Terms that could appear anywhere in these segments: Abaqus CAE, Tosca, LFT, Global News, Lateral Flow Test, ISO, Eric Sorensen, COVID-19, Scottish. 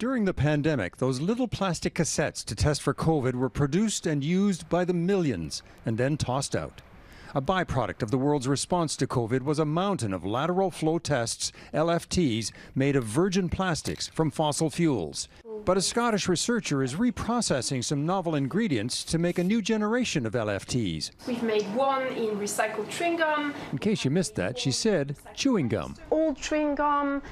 During the pandemic, those little plastic cassettes to test for COVID were produced and used by the millions and then tossed out. A byproduct of the world's response to COVID was a mountain of lateral flow tests, LFTs, made of virgin plastics from fossil fuels. But a Scottish researcher is reprocessing some novel ingredients to make a new generation of LFTs. We've made one in recycled chewing gum. In case you missed that, she said chewing gum. Old chewing gum,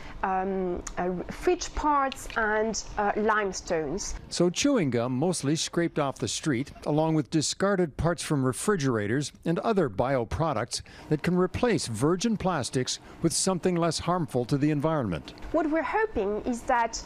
fridge parts and limestones. So chewing gum mostly scraped off the street, along with discarded parts from refrigerators and other bioproducts that can replace virgin plastics with something less harmful to the environment. What we're hoping is that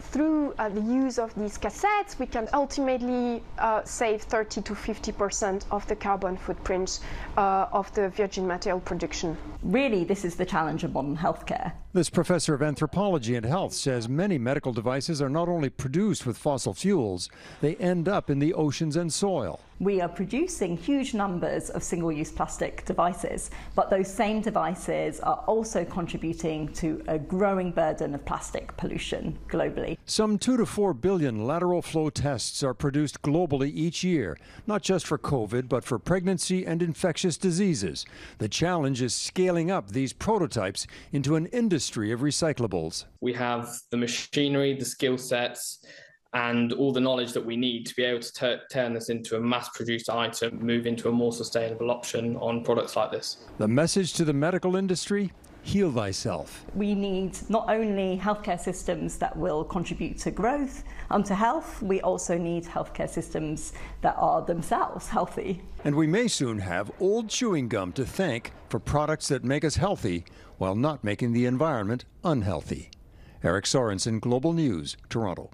through the use of these cassettes, we can ultimately save 30% to 50% of the carbon footprint of the virgin material production. Really, this is the challenge of modern healthcare. This professor of anthropology and health says many medical devices are not only produced with fossil fuels, they end up in the oceans and soil. We are producing huge numbers of single-use plastic devices, but those same devices are also contributing to a growing burden of plastic pollution globally. Some 2 to 4 billion lateral flow tests are produced globally each year, not just for COVID, but for pregnancy and infectious diseases. The challenge is scaling up these prototypes into an industry of recyclables. We have the machinery, the skill sets, and all the knowledge that we need to be able to turn this into a mass-produced item, move into a more sustainable option on products like this. The message to the medical industry? Heal thyself. We need not only healthcare systems that will contribute to growth and to health, we also need healthcare systems that are themselves healthy. And we may soon have old chewing gum to thank for products that make us healthy while not making the environment unhealthy. Eric Sorensen, Global News, Toronto.